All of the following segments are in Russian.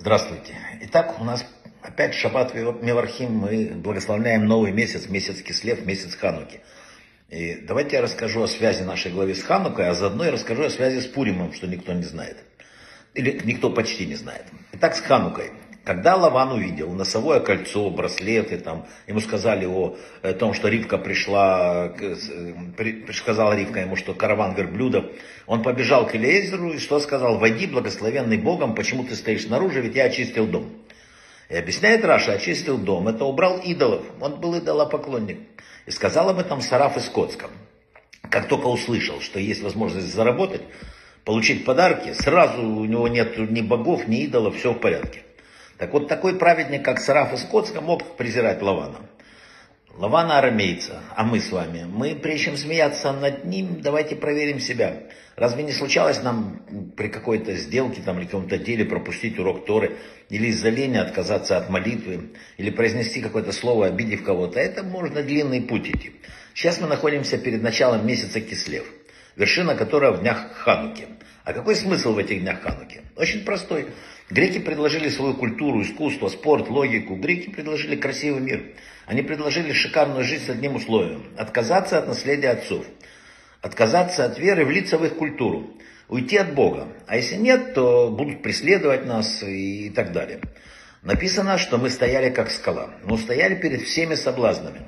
Здравствуйте. Итак, у нас опять Шаббат Мевархим. Мы благословляем новый месяц, месяц Кислев, месяц Хануки. И давайте я расскажу о связи нашей главы с Ханукой, а заодно я расскажу о связи с Пуримом, что никто не знает. Или никто почти не знает. Итак, с Ханукой. Когда Лаван увидел носовое кольцо, браслеты, там, ему сказали о том, что Ривка пришла, сказала Ривка ему, что караван верблюдов, он побежал к Элиэзеру и что сказал? «Войди, благословенный Богом, почему ты стоишь снаружи, ведь я очистил дом». И объясняет Раша, очистил дом, это убрал идолов, он был идолопоклонник. И сказал об этом Сараф из Котского. Как только услышал, что есть возможность заработать, получить подарки, сразу у него нет ни богов, ни идолов, все в порядке. Так вот, такой праведник, как Сараф из Котска, мог презирать Лавана. Лавана арамейца, а мы с вами. Мы, прежде чем смеяться над ним, давайте проверим себя. Разве не случалось нам при какой-то сделке там, или каком-то деле пропустить урок Торы, или из-за лени отказаться от молитвы, или произнести какое-то слово, обидев кого-то? Это можно длинный путь идти. Сейчас мы находимся перед началом месяца Кислев, вершина которого в днях Хануки. А какой смысл в этих днях Хануки? Очень простой. Греки предложили свою культуру, искусство, спорт, логику. Греки предложили красивый мир. Они предложили шикарную жизнь с одним условием. Отказаться от наследия отцов. Отказаться от веры, влиться в их культуру. Уйти от Бога. А если нет, то будут преследовать нас и так далее. Написано, что мы стояли как скала. Мы устояли перед всеми соблазнами.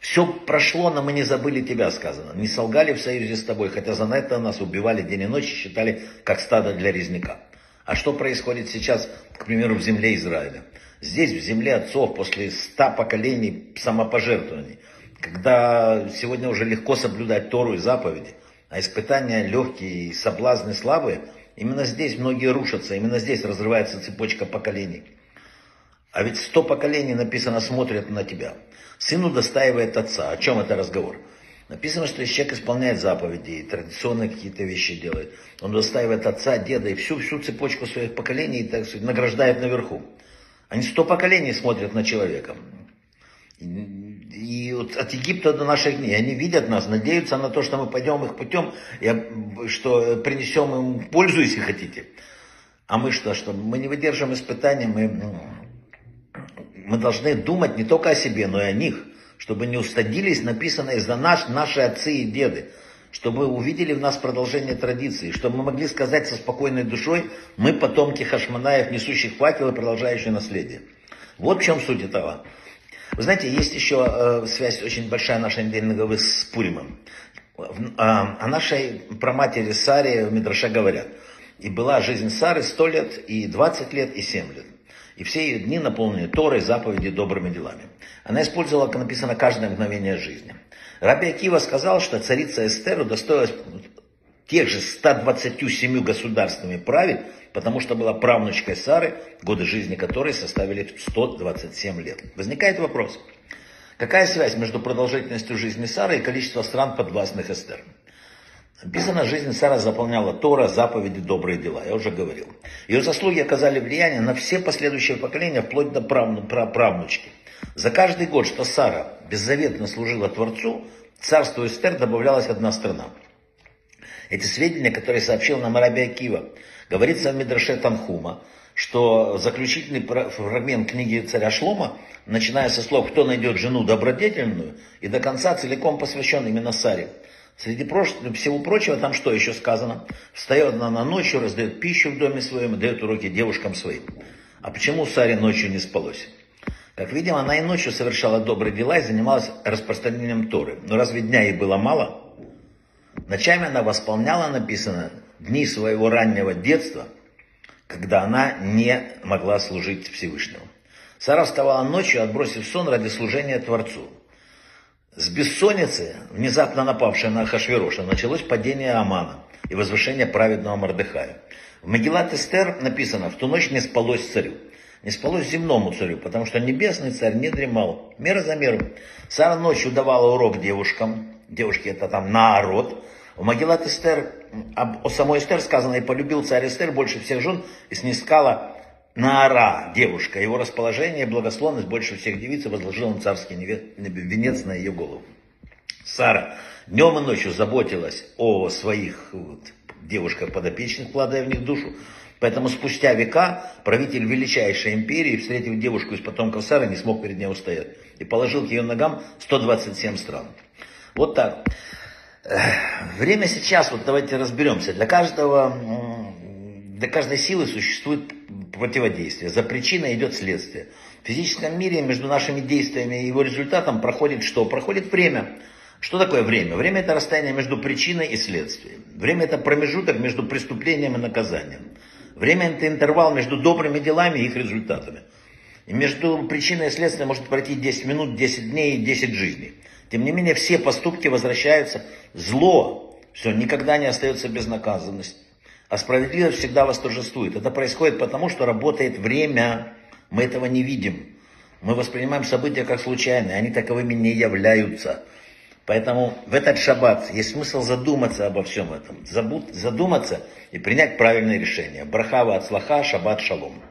«Все прошло, но мы не забыли тебя», сказано. «Не солгали в союзе с тобой, хотя за это нас убивали день и ночь и считали, как стадо для резняка». А что происходит сейчас, к примеру, в земле Израиля? Здесь, в земле отцов, после 100 поколений самопожертвований, когда сегодня уже легко соблюдать Тору и заповеди, а испытания легкие и соблазны слабые, именно здесь многие рушатся, именно здесь разрывается цепочка поколений. А ведь 100 поколений, написано, смотрят на тебя. Сыну достаивает отца. О чем это разговор? Написано, что если человек исполняет заповеди и традиционные какие-то вещи делает, он достаивает отца, деда и всю цепочку своих поколений, так сказать, награждает наверху. Они 100 поколений смотрят на человека. И вот от Египта до наших дней. Они видят нас, надеются на то, что мы пойдем их путем, и что принесем им пользу, если хотите. А мы что? Мы не выдержим испытаний, мы должны думать не только о себе, но и о них, чтобы не устыдились, написано, из-за наши отцы и деды, чтобы увидели в нас продолжение традиции, чтобы мы могли сказать со спокойной душой, мы потомки хашманаев, несущих факел и продолжающие наследие. Вот в чем суть этого. Вы знаете, есть еще связь очень большая нашей недельной главы с Пуримом. О нашей праматери Саре в Мидраше говорят. И была жизнь Сары 100 лет, и 20 лет, и 7 лет. И все ее дни наполнены Торой, заповеди, добрыми делами. Она использовала, как написано, каждое мгновение жизни. Раби Акива сказал, что царица Эстер удостоилась тех же 127 государствами править, потому что была правнучкой Сары, годы жизни которой составили 127 лет. Возникает вопрос, какая связь между продолжительностью жизни Сары и количеством стран подвластных Эстер? Написано, жизнь Сара заполняла Тора, заповеди, добрые дела. Я уже говорил. Ее заслуги оказали влияние на все последующие поколения, вплоть до правнучки. За каждый год, что Сара беззаветно служила Творцу, царству Эстер добавлялась одна страна. Эти сведения, которые сообщил нам Раби Акива, говорится в Мидраше Танхума, что заключительный фрагмент книги царя Шлума, начиная со слов «Кто найдет жену добродетельную» и до конца целиком посвящен именно Саре. Среди всего прочего, там что еще сказано? Встает она на ночью, раздает пищу в доме своем и дает уроки девушкам своим. А почему Саре ночью не спалось? Как видим, она и ночью совершала добрые дела и занималась распространением Торы. Но разве дня ей было мало? Ночами она восполняла, написано, дни своего раннего детства, когда она не могла служить Всевышнему. Сара вставала ночью, отбросив сон ради служения Творцу. С бессонницы, внезапно напавшей на Ахашвероша, началось падение Амана и возвышение праведного Мардыхая. В Магилат Эстер написано, в ту ночь не спалось царю. Не спалось земному царю, потому что небесный царь не дремал. Мера за меру. Сара ночью давала урок девушкам. Девушки это там народ. В Магилат Эстер, о самой Эстер сказано, и полюбил царь Эстер больше всех жен, и снискала Наара, девушка, его расположение и благословность больше всех девиц, возложил он царский венец на ее голову. Сара днем и ночью заботилась о своих девушках-подопечных, вкладывая в них душу. Поэтому спустя века правитель величайшей империи, встретив девушку из потомков Сары, не смог перед ней устоять и положил к ее ногам 127 стран. Вот так. Время сейчас, вот давайте разберемся. Для каждой силы существует противодействие. За причиной идет следствие. В физическом мире между нашими действиями и его результатом проходит что? Проходит время. Что такое время? Время – это расстояние между причиной и следствием. Время – это промежуток между преступлением и наказанием. Время – это интервал между добрыми делами и их результатами. И между причиной и следствием может пройти 10 минут, 10 дней и 10 жизней. Тем не менее, все поступки возвращаются. Зло, все, никогда не остается безнаказанность. А справедливость всегда восторжествует. Это происходит потому, что работает время. Мы этого не видим. Мы воспринимаем события как случайные. Они таковыми не являются. Поэтому в этот шаббат есть смысл задуматься обо всем этом. Задуматься и принять правильное решение. Браха ва ацлаха, шаббат шалом.